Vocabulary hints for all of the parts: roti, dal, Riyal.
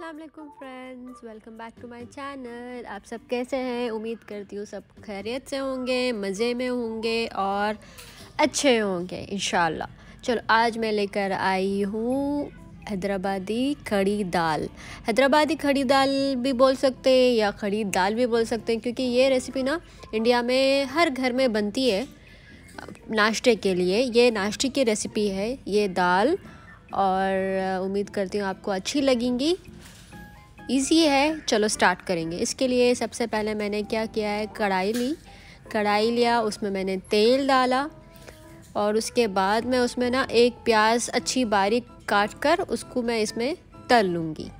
अस्सलाम वालेकुम friends, welcome back to my channel. आप सब कैसे हैं? उम्मीद करती हूँ सब खैरियत से होंगे, मज़े में होंगे और अच्छे होंगे इंशाल्लाह। चलो आज मैं लेकर आई हूँ हैदराबादी खड़ी दाल। हैदराबादी खड़ी दाल भी बोल सकते हैं या खड़ी दाल भी बोल सकते हैं, क्योंकि ये रेसिपी ना इंडिया में हर घर में बनती है नाश्ते के लिए। ये नाश्ते की रेसिपी है ये दाल, और उम्मीद करती हूँ आपको अच्छी लगेंगी। इजी है, चलो स्टार्ट करेंगे। इसके लिए सबसे पहले मैंने क्या किया है, कढ़ाई लिया, उसमें मैंने तेल डाला और उसके बाद मैं उसमें ना एक प्याज अच्छी बारीक काट कर उसको मैं इसमें तल लूँगी।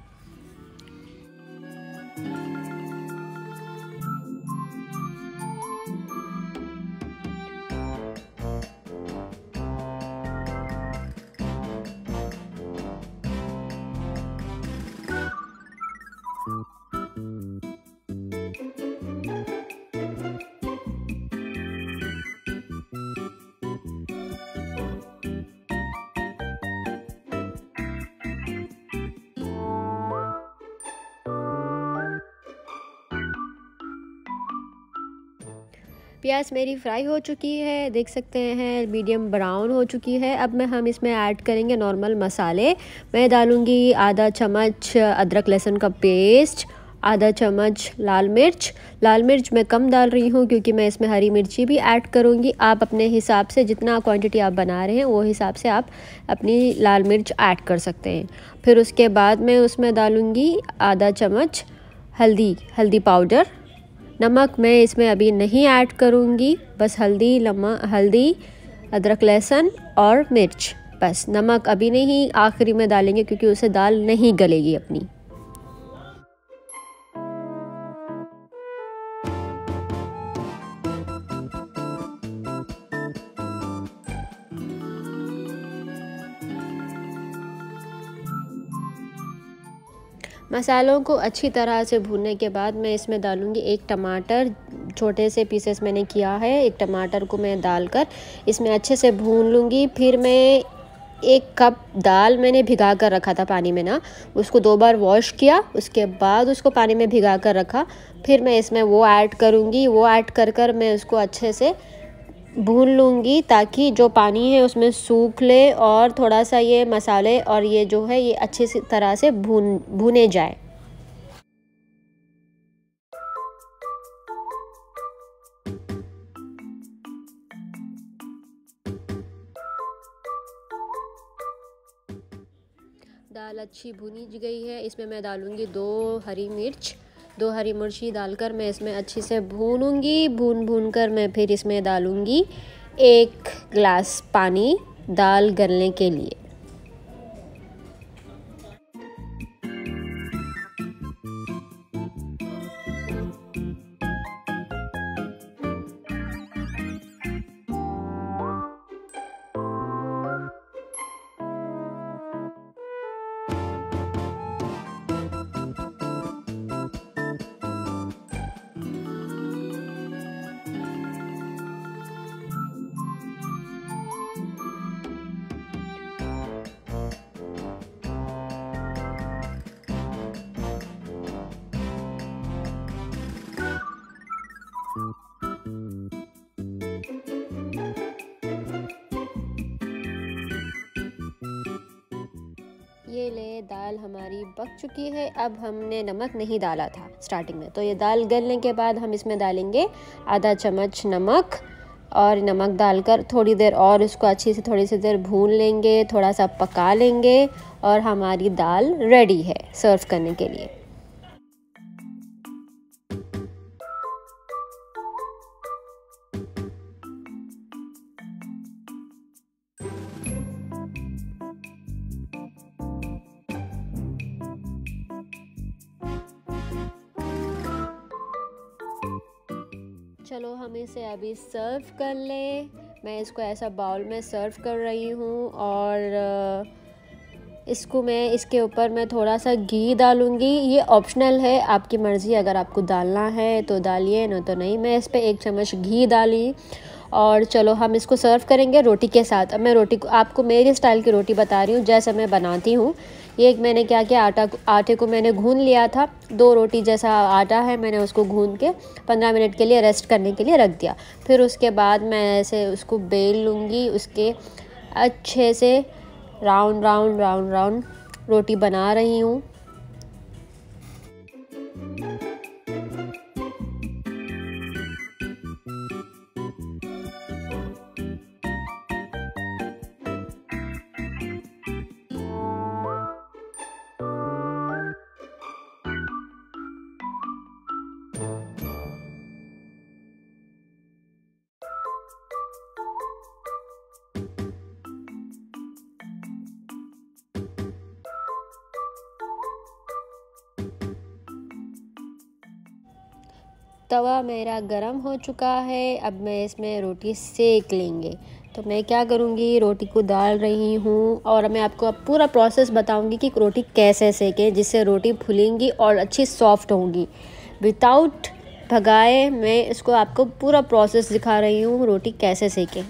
प्याज मेरी फ्राई हो चुकी है, देख सकते हैं मीडियम ब्राउन हो चुकी है। अब मैं हम इसमें ऐड करेंगे नॉर्मल मसाले। मैं डालूँगी आधा चम्मच अदरक लहसुन का पेस्ट, आधा चम्मच लाल मिर्च मैं कम डाल रही हूँ क्योंकि मैं इसमें हरी मिर्ची भी ऐड करूँगी। आप अपने हिसाब से जितना क्वांटिटी आप बना रहे हैं वो हिसाब से आप अपनी लाल मिर्च ऐड कर सकते हैं। फिर उसके बाद मैं उसमें डालूँगी आधा चम्मच हल्दी पाउडर। नमक मैं इसमें अभी नहीं ऐड करूँगी, बस हल्दी, अदरक लहसुन और मिर्च, बस। नमक अभी नहीं, आखिरी में डालेंगे क्योंकि उससे दाल नहीं गलेगी अपनी। मसालों को अच्छी तरह से भूनने के बाद मैं इसमें डालूँगी एक टमाटर, छोटे से पीसेस मैंने किया है। एक टमाटर को मैं डालकर इसमें अच्छे से भून लूँगी। फिर मैं एक कप दाल मैंने भिगा कर रखा था पानी में ना, उसको 2 बार वॉश किया, उसके बाद उसको पानी में भिगा कर रखा। फिर मैं इसमें वो ऐड करूँगी, वो ऐड कर कर मैं उसको अच्छे से भून लूँगी ताकि जो पानी है उसमें सूख ले और थोड़ा सा ये मसाले और ये जो है ये अच्छे से तरह से भुने जाए। दाल अच्छी भुनी गई है, इसमें मैं डालूँगी 2 हरी मिर्च। 2 हरी मिर्ची डालकर मैं इसमें अच्छे से भूनूंगी। भून कर मैं फिर इसमें डालूंगी 1 ग्लास पानी दाल गलने के लिए। ये ले, दाल हमारी पक चुकी है। अब हमने नमक नहीं डाला था स्टार्टिंग में, तो ये दाल गलने के बाद हम इसमें डालेंगे आधा चम्मच नमक। और नमक डालकर थोड़ी देर और इसको अच्छे से थोड़ी सी देर भून लेंगे, थोड़ा सा पका लेंगे और हमारी दाल रेडी है सर्व करने के लिए। चलो हम इसे अभी सर्व कर ले। मैं इसको ऐसा बाउल में सर्व कर रही हूँ और इसको मैं इसके ऊपर मैं थोड़ा सा घी डालूँगी। ये ऑप्शनल है, आपकी मर्ज़ी, अगर आपको डालना है तो डालिए, ना तो नहीं। मैं इस पर 1 चम्मच घी डाली और चलो हम इसको सर्व करेंगे रोटी के साथ। अब मैं रोटी को, आपको मेरे स्टाइल की रोटी बता रही हूँ जैसे मैं बनाती हूँ। ये मैंने क्या किया, आटे को मैंने गूँध लिया था, 2 रोटी जैसा आटा है, मैंने उसको गूँध के 15 मिनट के लिए रेस्ट करने के लिए रख दिया। फिर उसके बाद मैं ऐसे उसको बेल लूँगी, उसके अच्छे से राउंड राउंड राउंड राउंड रोटी बना रही हूँ। तवा मेरा गरम हो चुका है, अब मैं इसमें रोटी सेक लेंगे। तो मैं क्या करूँगी, रोटी को डाल रही हूँ और मैं आपको अब पूरा प्रोसेस बताऊँगी कि रोटी कैसे सेकें जिससे रोटी फूलेंगी और अच्छी सॉफ्ट होंगी। विदाउट भगाए मैं इसको आपको पूरा प्रोसेस दिखा रही हूँ रोटी कैसे सेकें।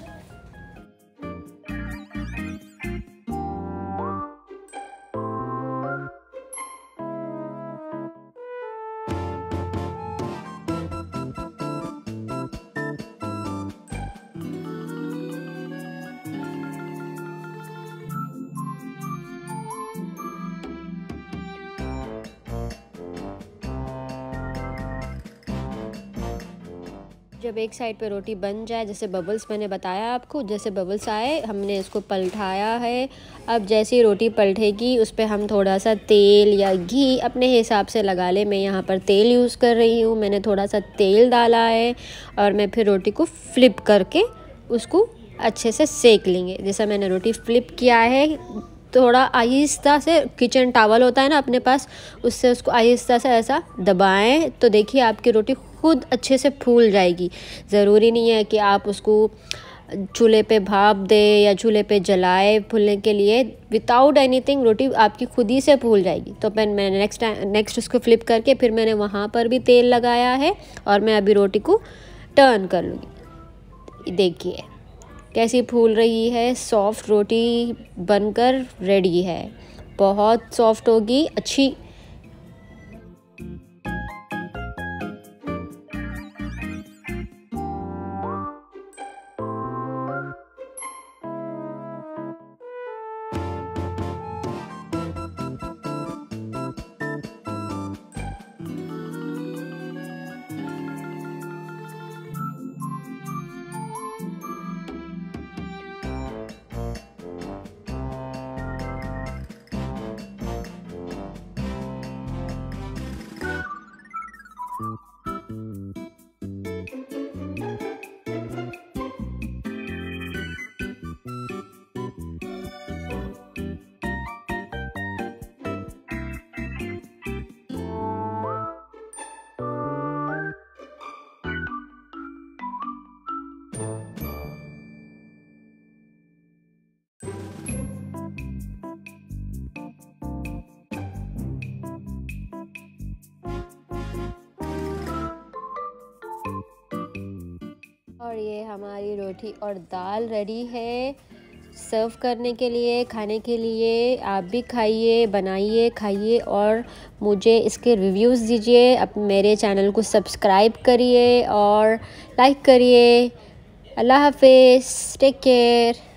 जब एक साइड पे रोटी बन जाए, जैसे बबल्स मैंने बताया आपको, जैसे बबल्स आए हमने इसको पलटाया है। अब जैसी रोटी पलटेगी उस पर हम थोड़ा सा तेल या घी अपने हिसाब से लगा ले। मैं यहाँ पर तेल यूज़ कर रही हूँ, मैंने थोड़ा सा तेल डाला है और मैं फिर रोटी को फ्लिप करके उसको अच्छे से सेक लेंगे। जैसा मैंने रोटी फ्लिप किया है, थोड़ा आहिस्ता से, किचन टॉवल होता है ना अपने पास, उससे उसको आहिस्ता से ऐसा दबाएं तो देखिए आपकी रोटी खुद अच्छे से फूल जाएगी। ज़रूरी नहीं है कि आप उसको चूल्हे पे भाप दें या चूल्हे पे जलाए फूलने के लिए। विदाउट एनीथिंग रोटी आपकी खुद ही से फूल जाएगी। तो मैं नेक्स्ट उसको फ्लिप करके फिर मैंने वहाँ पर भी तेल लगाया है और मैं अभी रोटी को टर्न कर लूँगी। देखिए कैसी फूल रही है, सॉफ्ट रोटी बनकर रेडी है, बहुत सॉफ्ट होगी अच्छी। और ये हमारी रोटी और दाल रेडी है सर्व करने के लिए, खाने के लिए। आप भी खाइए, बनाइए, खाइए और मुझे इसके रिव्यूज़ दीजिए। आप मेरे चैनल को सब्सक्राइब करिए और लाइक करिए। अल्लाह हाफिज़, टेक केयर।